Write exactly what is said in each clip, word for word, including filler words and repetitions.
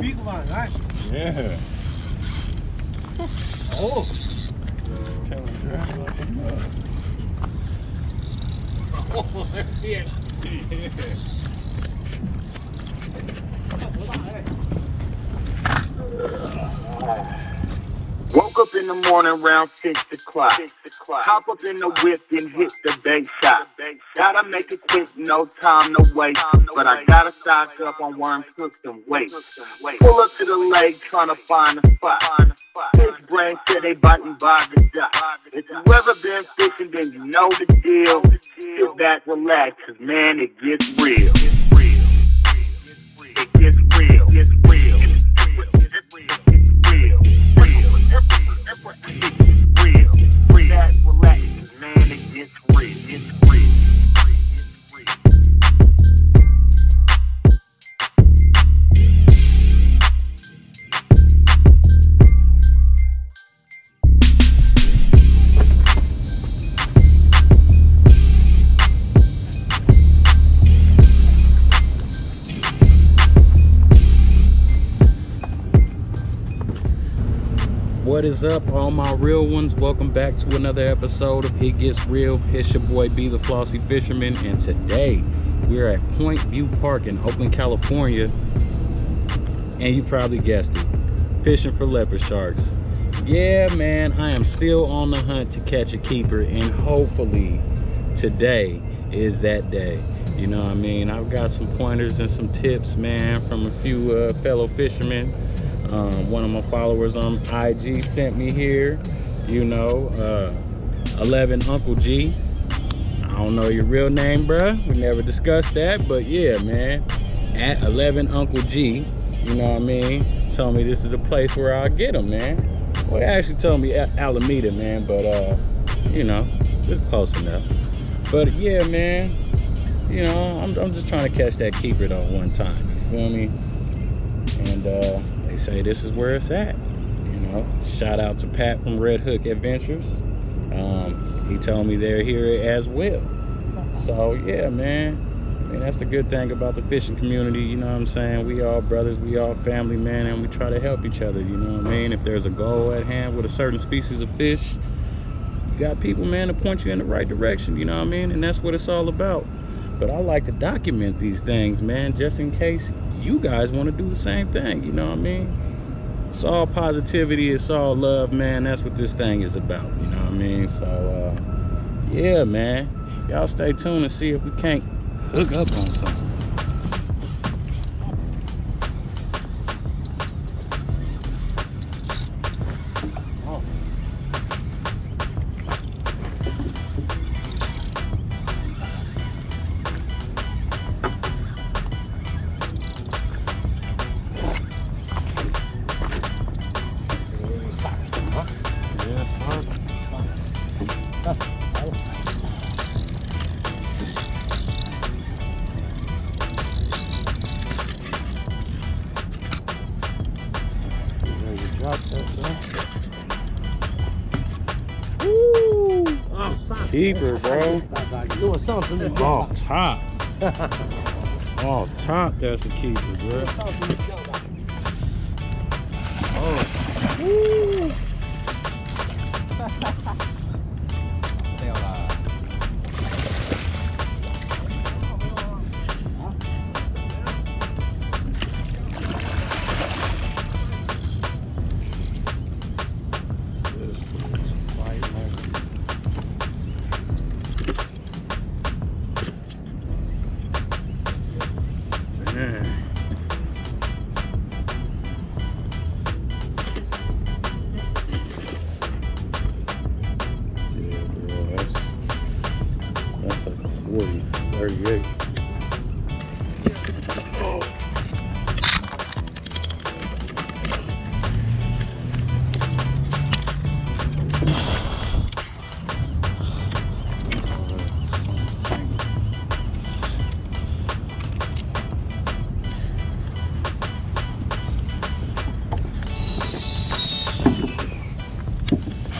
big one, right? Yeah. Oh. Oh, there he is. Woke up in the morning around six o'clock. Hop up in the whip and hit the bait shot. Gotta make it quick, no time, no waste. But I gotta stock up on worms, hooks, and weights. Pull up to the lake trying to find a spot. Fish brain said they biting by the dock. If you ever been fishing, then you know the deal. Sit back, relax, cause man, it gets real. It gets real. It gets real. It gets real. It gets real. Relax, man, it gets real, it's real. What is up, all my real ones? Welcome back to another episode of It Gets Real. It's your boy B, the Flossy Fisherman, and today we're at Point View Park in Oakland, California. And you probably guessed it, fishing for leopard sharks. Yeah, man, I am still on the hunt to catch a keeper, and hopefully today is that day. You know what I mean? I've got some pointers and some tips, man, from a few uh, fellow fishermen. Um, one of my followers on I G sent me here, you know, uh, eleven Uncle G. I don't know your real name, bruh. We never discussed that, but yeah, man. At eleven Uncle G, you know what I mean? Told me this is the place where I'll get them, man. Well, they actually told me at Alameda, man, but, uh, you know, it's close enough. But yeah, man, you know, I'm, I'm just trying to catch that keeper though one time, you feel me? And, uh, say this is where it's at, you know. Shout out to Pat from Red Hook Adventures. Um, he told me they're here as well. So yeah, man. I mean, that's the good thing about the fishing community, you know what I'm saying? We all brothers, we all family, man, and we try to help each other, you know what I mean? If there's a goal at hand with a certain species of fish, you got people, man, to point you in the right direction, you know what I mean? And that's what it's all about. But I like to document these things, man, just in case you guys want to do the same thing, you know what I mean? It's all positivity, it's all love, man. That's what this thing is about, you know what I mean? So uh yeah, man, y'all stay tuned and see if we can't hook up on something. Keeper, bro. Doing something. Off top. Off top, that's a keeper, bro. Oh. Woo.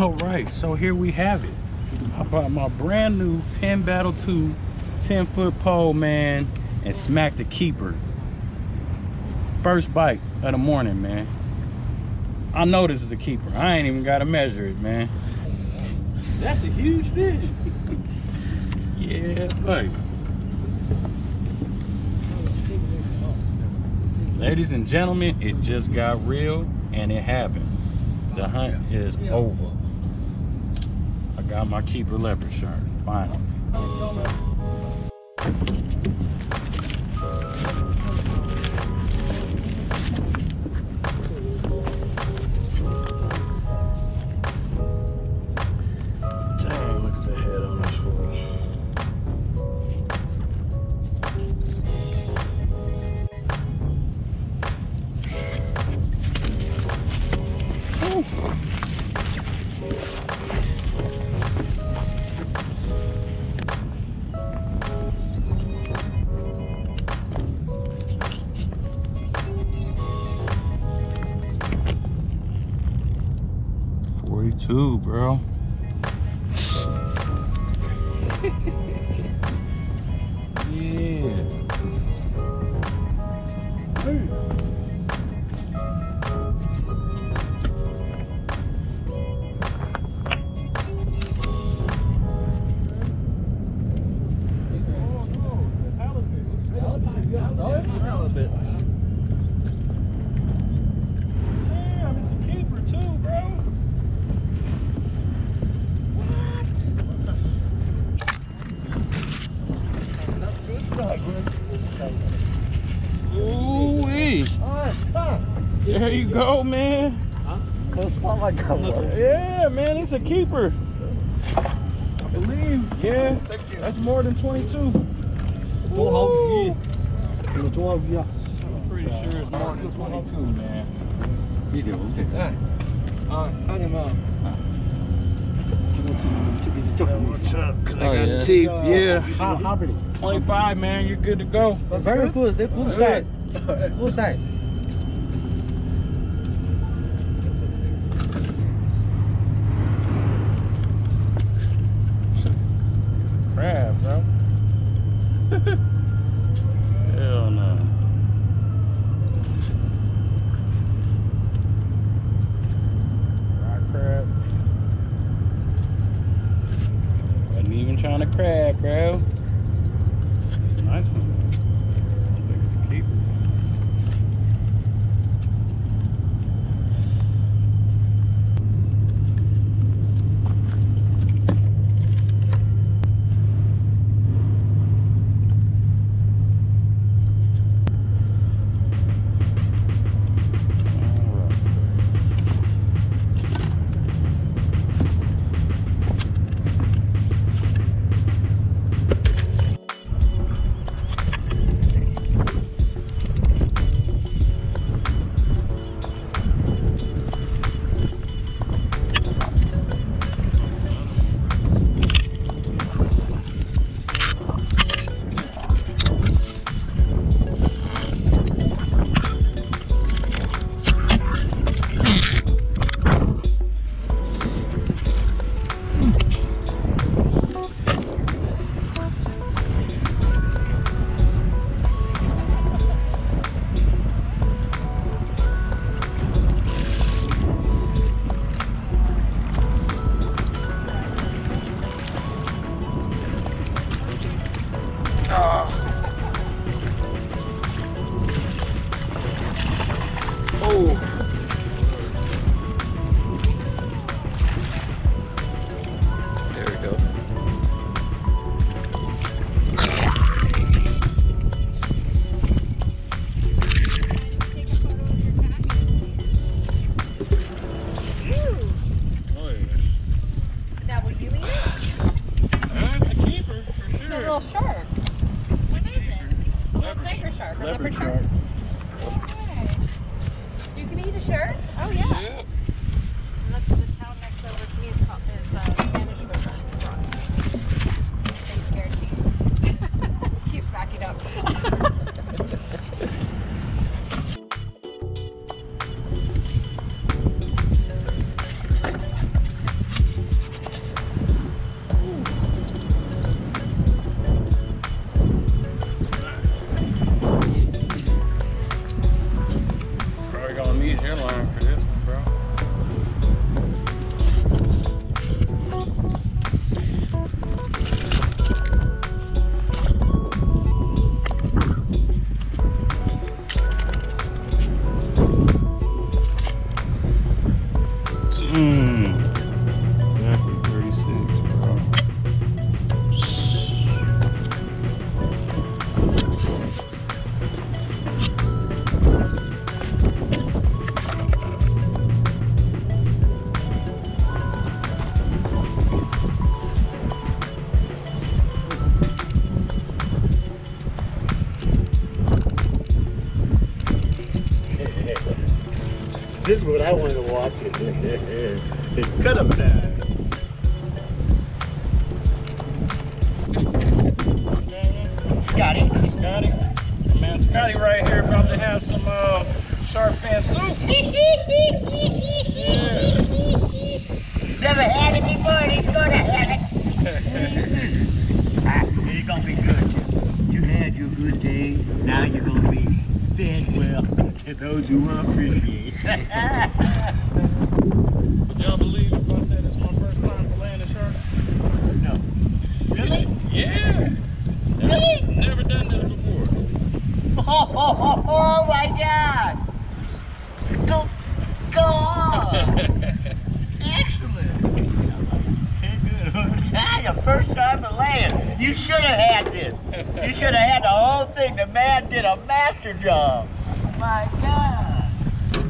All right, so here we have it. I bought my brand new Penn Battle two ten foot pole, man, and smacked a keeper. First bite of the morning, man. I know this is a keeper. I ain't even gotta measure it, man. That's a huge fish. Yeah, buddy. Ladies and gentlemen, it just got real and it happened. The hunt is over. I got my keeper leopard shark, finally. Ooh, bro. Yeah. There you go, man. Huh? It's not like I was. Yeah, man, it's a keeper. I believe. Yeah. That's more than twenty-two. Woo. twelve, yeah. I'm pretty sure it's more than twenty-two, man. You do. I don't know. Yeah. Yeah. twenty-five, man. You're good to go. That's very good. They pull side. Pull side. Crab, bro. Hell no. Rock crab. Wasn't even trying to crab, bro. It's a nice one. I don't think it's a keeper. Leopard shark. Yeah. You can eat a shark? Oh yeah. Yeah. And that's the town next over to me is called is uh, Spanish River. They scared me. She keeps backing up. This is what I wanted to watch. It's cut up there. Scotty. Scotty. Man, Scotty right here about to have some uh, shark fin soup. Yeah. Never had it before, and he's gonna have it. Ah, it's gonna be good. You had your good day, now you're gonna be fed well to those who will appreciate it. Would y'all believe if I said it's my first time to land a shark? No. Really? Yeah. Really? Never done this before. Oh, oh, oh, oh my God! Go, go on! Excellent! That's your first time to land. You should have had this. You should have had the whole thing. The man did a master job. My God! There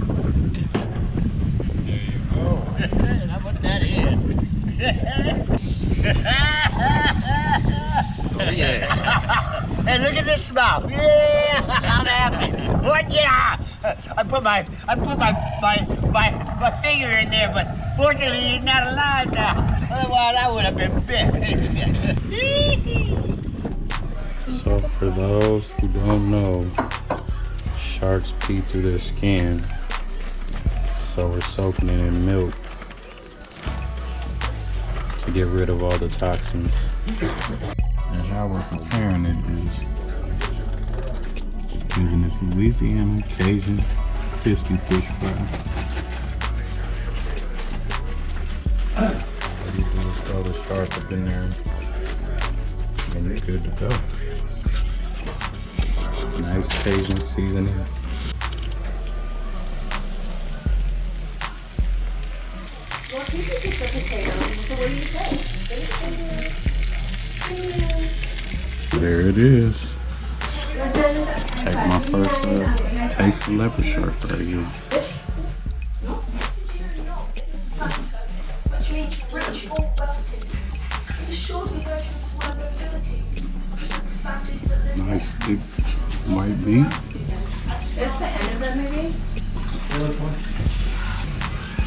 you go. How about that in? Oh, yeah. Hey, look at this smile. Yeah, I'm happy. What? Yeah. I put my, I put my, my, my, my finger in there, but fortunately he's not alive now. Otherwise, I would have been bit. So, for those who don't know, sharks pee through their skin. So we're soaking it in milk to get rid of all the toxins. And how we're preparing it is using this Louisiana Cajun Crispy Fish Fry. You can just throw the shark up in there and you're good to go. Nice Cajun seasoning. Well, you can get the potato, so what do you think? There it is. Take my first uh, taste of leopard shark right here. Nice big white meat.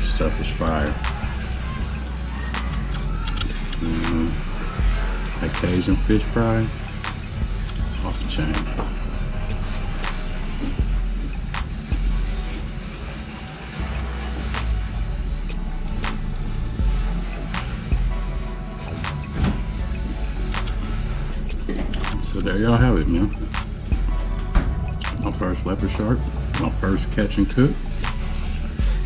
Stuff is fire. Mm-hmm. A Cajun fish fry, off the chain. So there y'all have it, man. My first leopard shark, my first catch and cook.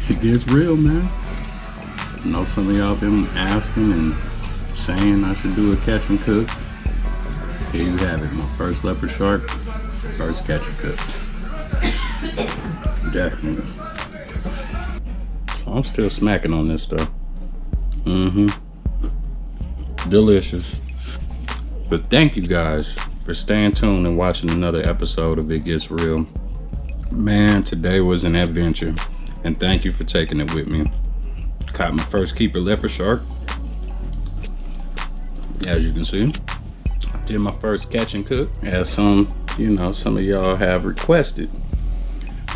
It gets real, man. I know some of y'all been asking and saying I should do a catch and cook. Here you have it, my first leopard shark, first catch and cook. Definitely. So I'm still smacking on this stuff. Mm-hmm. Delicious. But thank you guys for staying tuned and watching another episode of It Gets Real. Man, today was an adventure, and thank you for taking it with me. Caught my first keeper leopard shark. As you can see, I did my first catch and cook, as some, you know, some of y'all have requested.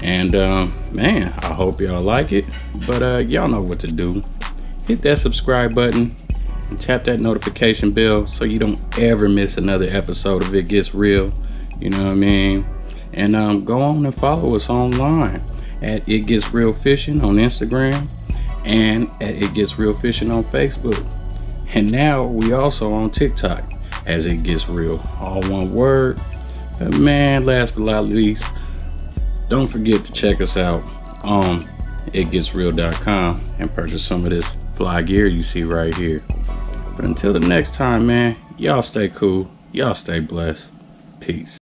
And um, man, I hope y'all like it. But uh, y'all know what to do. Hit that subscribe button and tap that notification bell so you don't ever miss another episode of It Gets Real. You know what I mean? And um, go on and follow us online at It Gets Real Fishing on Instagram and at It Gets Real Fishing on Facebook. And now we also on TikTok as It Gets Real, all one word. But man, last but not least, don't forget to check us out on it gets real dot com and purchase some of this fly gear you see right here. But until the next time, man, y'all stay cool, y'all stay blessed. Peace.